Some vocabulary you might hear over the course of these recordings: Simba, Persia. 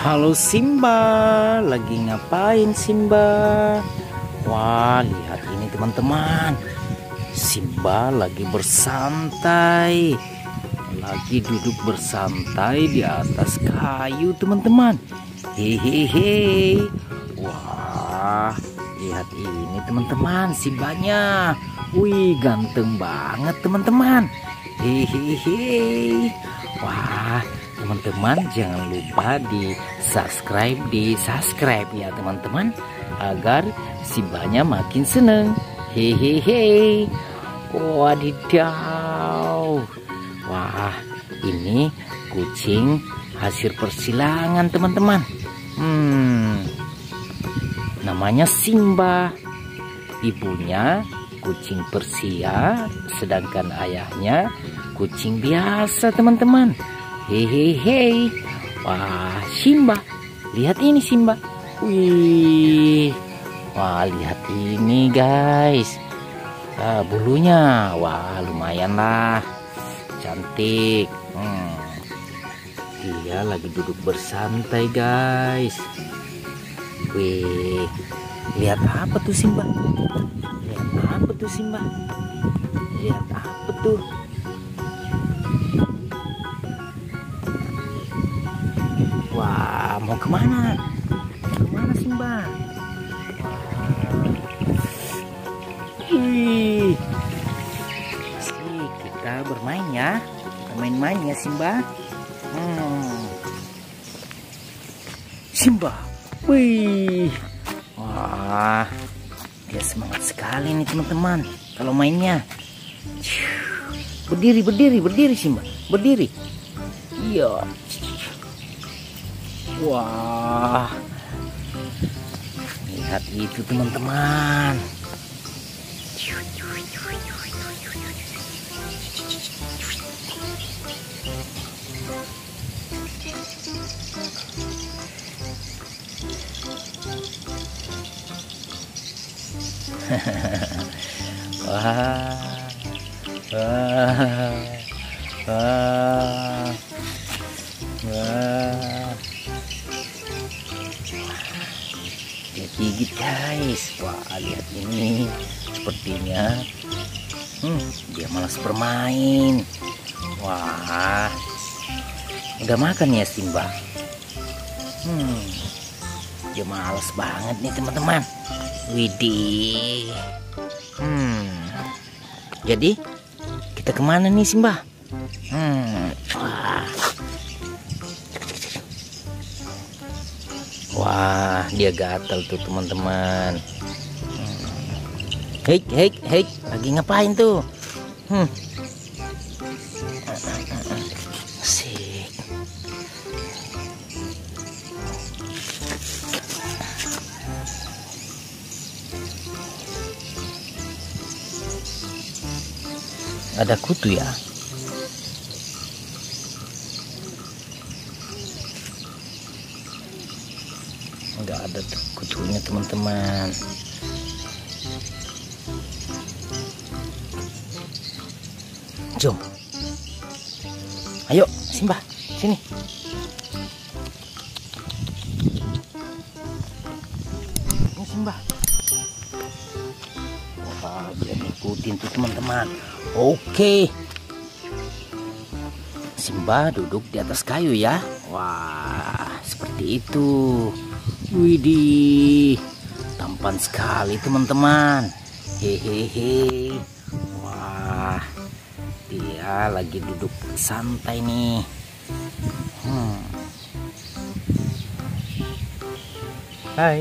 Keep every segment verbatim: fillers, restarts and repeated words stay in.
Halo Simba, lagi ngapain Simba? Wah, lihat ini teman-teman, Simba lagi bersantai, lagi duduk bersantai di atas kayu teman-teman. Hehehe. Wah, lihat ini teman-teman, Simbanya. Wih, ganteng banget teman-teman. Hehehe. Wah, teman-teman jangan lupa di subscribe di subscribe ya teman-teman, agar Simbanya makin seneng. Hehehe. Wadidaw. Wah, ini kucing hasil persilangan teman-teman. Hmm, namanya Simba. Ibunya kucing Persia, sedangkan ayahnya kucing biasa teman-teman. Hehehe. Wah, Simba. Lihat ini Simba. Wih. Wah, lihat ini guys. Ah, bulunya. Wah, lumayan lah. Cantik. Hmm. Dia lagi duduk bersantai guys. Wih. Lihat apa tuh Simba? Lihat apa tuh Simba? Lihat apa tuh? Wah, mau kemana? Kemana Simba? Ih, kita bermain ya, kita main-main ya Simba. Hmm. Simba, wih, wah, dia semangat sekali nih teman-teman kalau mainnya. Berdiri, berdiri, berdiri Simba, berdiri. Iya. Wah, lihat itu teman-teman. Wah, wah, wah, wah. Dia gigit guys. Wah, lihat ini. Sepertinya hmm, dia malas bermain. Wah, udah makan ya Simba? Hmm, dia malas banget nih teman-teman. Widih. Hmm, jadi kita kemana nih Simba? Hmm, wah. Wah, dia gatal tuh teman-teman. Hei, hei, hei, lagi ngapain tuh? Hmm. Asik. Ada kutu ya? Enggak ada kutunya teman-teman. Jom, ayo Simba, sini. Ini Simba. Wah, dia ngikutin tuh teman-teman. Oke. Simba duduk di atas kayu ya. Wah, seperti itu. Widih, tampan sekali teman-teman. Hehehe. Wah, dia lagi duduk santai nih. Hmm. Hai.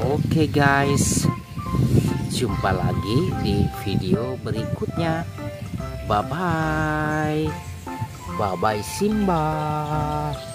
Oke guys, jumpa lagi di video berikutnya. Bye bye. Bye bye Simba.